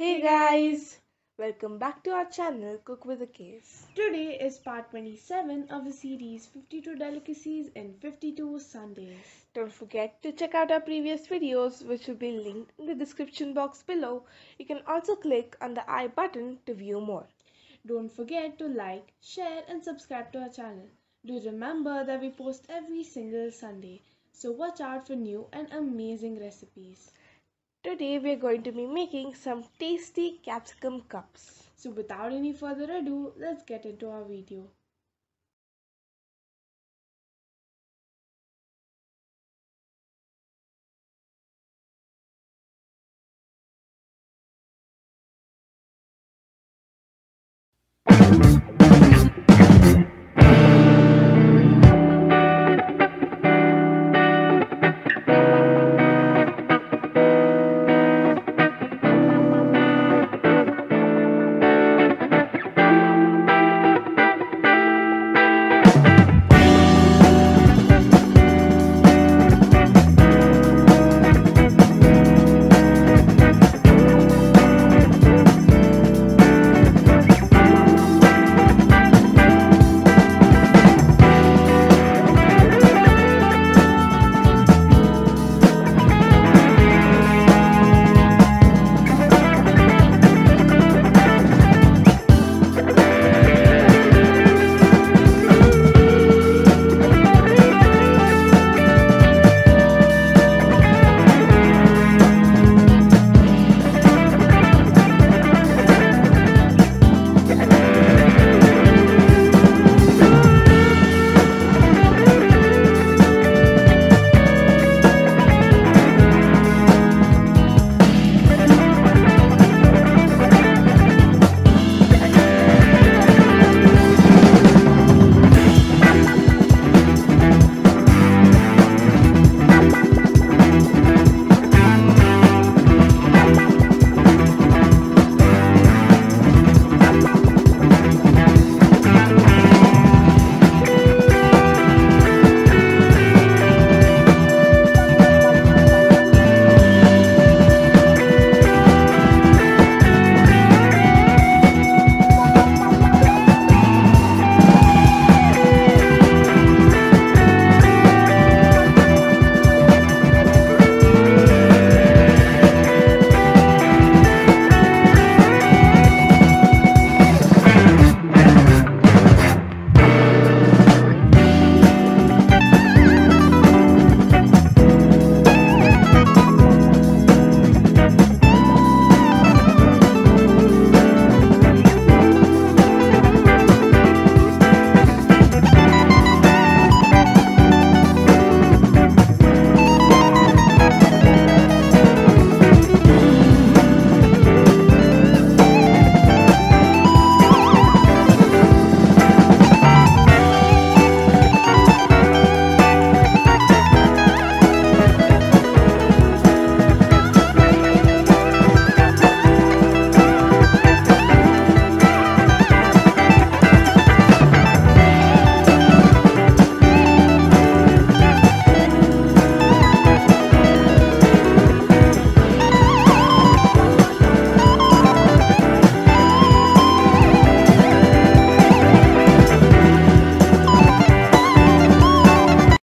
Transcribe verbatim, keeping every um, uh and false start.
Hey guys, welcome back to our channel Cook With The K's. Today is part twenty-seven of the series fifty-two Delicacies in fifty-two Sundays. Don't forget to check out our previous videos, which will be linked in the description box below. You can also click on the I button to view more. Don't forget to like, share and subscribe to our channel. Do remember that we post every single Sunday, so watch out for new and amazing recipes. Today we are going to be making some tasty capsicum cups. So without any further ado, let's get into our video.